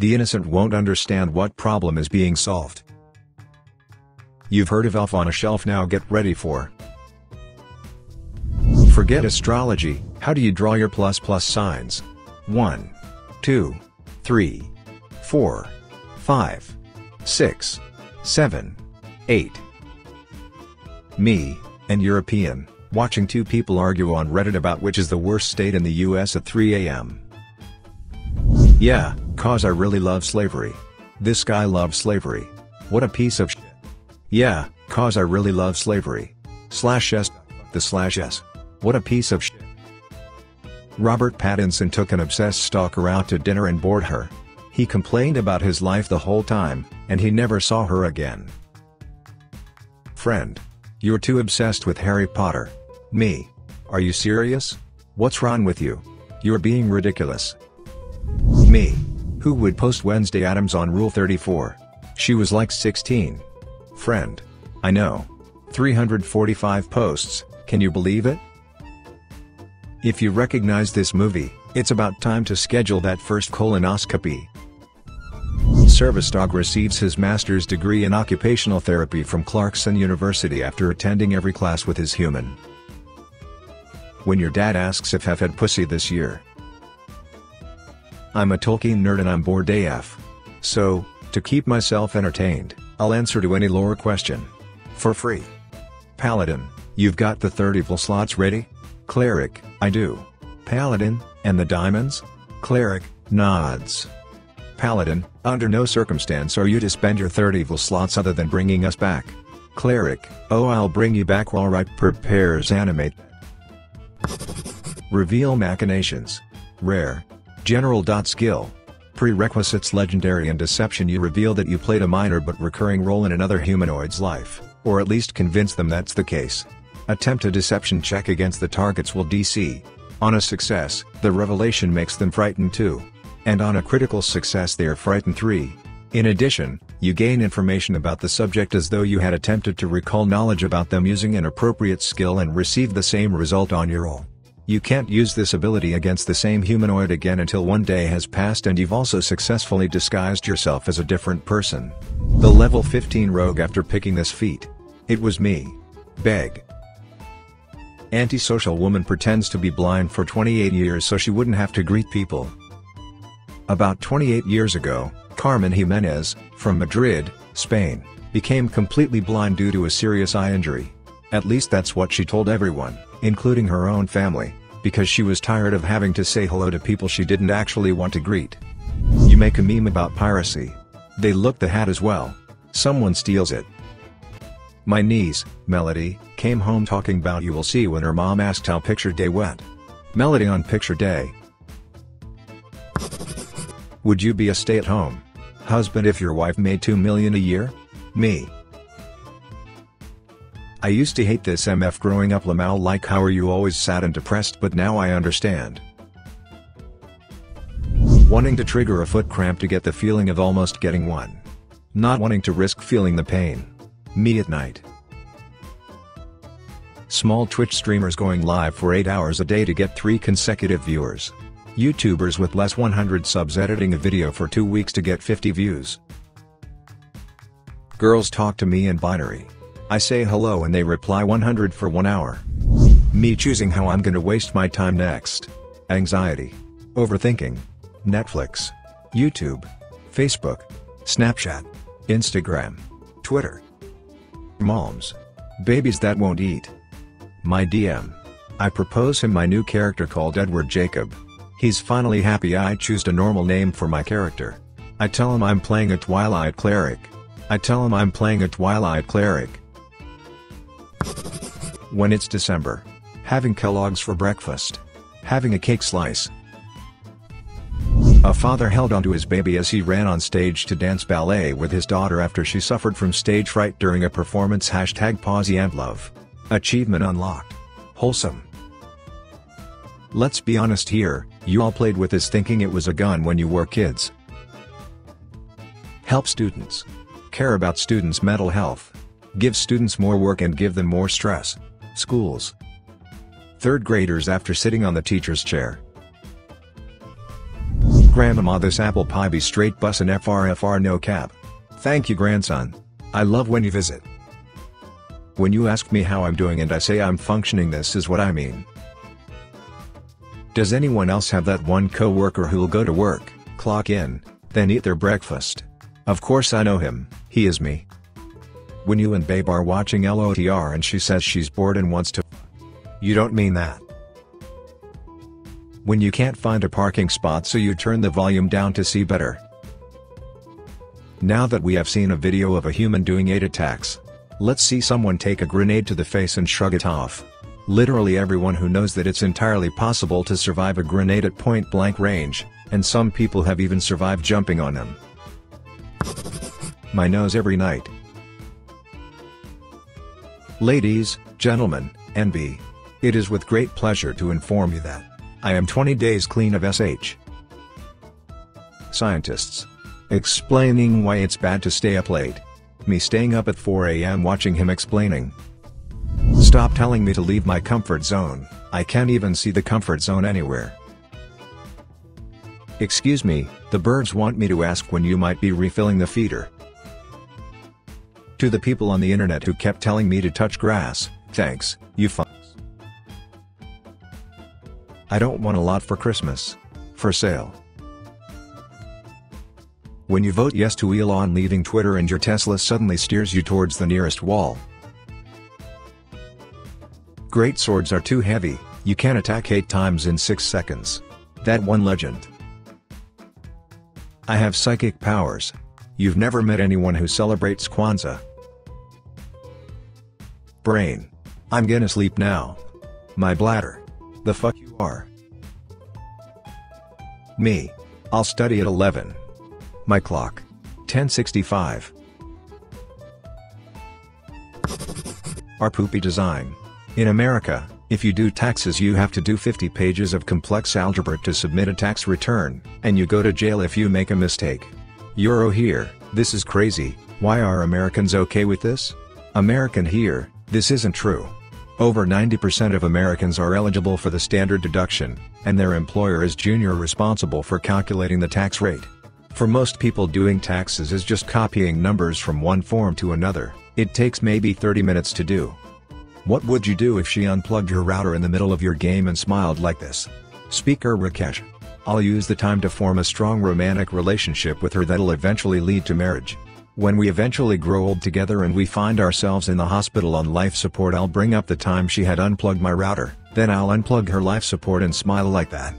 The innocent won't understand what problem is being solved. You've heard of Elf on a Shelf, now get ready for. Forget astrology, how do you draw your plus signs? 1, 2, 3, 4, 5, 6, 7, 8. Me, an European, watching two people argue on Reddit about which is the worst state in the US at 3 a.m. Yeah, cause I really love slavery. This guy loves slavery. What a piece of shit. Yeah, cause I really love slavery. /s. What a piece of shit. Robert Pattinson took an obsessed stalker out to dinner and bored her. He complained about his life the whole time, and he never saw her again. Friend. You're too obsessed with Harry Potter. Me. Are you serious? What's wrong with you? You're being ridiculous. Me. Who would post Wednesday Addams on Rule 34? She was like 16. Friend. I know. 345 posts, can you believe it? If you recognize this movie, it's about time to schedule that first colonoscopy. Service dog receives his master's degree in occupational therapy from Clarkson University after attending every class with his human. When your dad asks if I've had pussy this year. I'm a Tolkien nerd and I'm bored AF. So, to keep myself entertained, I'll answer to any lore question. For free. Paladin, you've got the 30 evil slots ready? Cleric, I do. Paladin, and the diamonds? Cleric, nods. Paladin, under no circumstance are you to spend your 30 evil slots other than bringing us back. Cleric, oh I'll bring you back alright, prepares animate. Reveal machinations. Rare. General.skill. Prerequisites legendary and deception. You reveal that you played a minor but recurring role in another humanoid's life, or at least convince them that's the case. Attempt a deception check against the target's will DC. On a success, the revelation makes them frightened 2. And on a critical success they are frightened 3. In addition, you gain information about the subject as though you had attempted to recall knowledge about them using an appropriate skill and receive the same result on your roll. You can't use this ability against the same humanoid again until one day has passed and you've also successfully disguised yourself as a different person. The level 15 rogue after picking this feat. It was me. Beg. Antisocial woman pretends to be blind for 28 years so she wouldn't have to greet people. About 28 years ago, Carmen Jimenez, from Madrid, Spain, became completely blind due to a serious eye injury. At least that's what she told everyone, including her own family, because she was tired of having to say hello to people she didn't actually want to greet. You make a meme about piracy. They look the hat as well. Someone steals it. My niece, Melody, came home talking about you will see when her mom asked how picture day went. Melody on picture day. Would you be a stay-at-home husband if your wife made $2 million a year? Me. I used to hate this MF growing up. Lamal, like how are you always sad and depressed, but now I understand. Wanting to trigger a foot cramp to get the feeling of almost getting one. Not wanting to risk feeling the pain. Me at night. Small Twitch streamers going live for 8 hours a day to get 3 consecutive viewers. YouTubers with less 100 subs editing a video for 2 weeks to get 50 views. Girls talk to me in binary. I say hello and they reply 100 for 1 hour. Me choosing how I'm gonna waste my time next. Anxiety. Overthinking. Netflix. YouTube. Facebook. Snapchat. Instagram. Twitter. Moms. Babies that won't eat. My DM. I propose him my new character called Edward Jacob. He's finally happy I choose a normal name for my character. I tell him I'm playing a Twilight Cleric. When it's December. Having Kellogg's for breakfast. Having a cake slice. A father held onto his baby as he ran on stage to dance ballet with his daughter after she suffered from stage fright during a performance. #Posy and Love. Achievement unlocked. Wholesome. Let's be honest here, you all played with this thinking it was a gun when you were kids. Help students. Care about students' mental health. Give students more work and give them more stress. Schools. Third graders after sitting on the teacher's chair. Grandmama, this apple pie be straight bussin' FRFR no cap. Thank you, grandson. I love when you visit. When you ask me how I'm doing and I say I'm functioning, this is what I mean. Does anyone else have that one co-worker who'll go to work, clock in, then eat their breakfast? Of course I know him, he is me. When you and babe are watching L.O.T.R. and she says she's bored and wants to you don't mean that. When you can't find a parking spot so you turn the volume down to see better. Now that we have seen a video of a human doing 8 attacks, let's see someone take a grenade to the face and shrug it off. Literally everyone who knows that it's entirely possible to survive a grenade at point blank range, and some people have even survived jumping on them. My nose every night. Ladies, gentlemen, NB. It is with great pleasure to inform you that I am 20 days clean of SH. Scientists. Explaining why it's bad to stay up late. Me staying up at 4 a.m. watching him explaining. Stop telling me to leave my comfort zone, I can't even see the comfort zone anywhere. Excuse me, the birds want me to ask when you might be refilling the feeder. To the people on the internet who kept telling me to touch grass, thanks, you fucks. I don't want a lot for Christmas. For sale. When you vote yes to Elon leaving Twitter and your Tesla suddenly steers you towards the nearest wall. Great swords are too heavy, you can't attack 8 times in 6 seconds. That one legend. I have psychic powers. You've never met anyone who celebrates Kwanzaa. Brain. I'm gonna sleep now. My bladder. The fuck you are. Me. I'll study at 11. My clock. 10:65. Our poopy design. In America, if you do taxes you have to do 50 pages of complex algebra to submit a tax return, and you go to jail if you make a mistake. Euro here, this is crazy, why are Americans okay with this? American here, this isn't true. Over 90% of Americans are eligible for the standard deduction, and their employer is junior responsible for calculating the tax rate. For most people doing taxes is just copying numbers from one form to another, it takes maybe 30 minutes to do. What would you do if she unplugged your router in the middle of your game and smiled like this? Speaker Rakesh. I'll use the time to form a strong romantic relationship with her that'll eventually lead to marriage. When we eventually grow old together and we find ourselves in the hospital on life support, I'll bring up the time she had unplugged my router, then I'll unplug her life support and smile like that.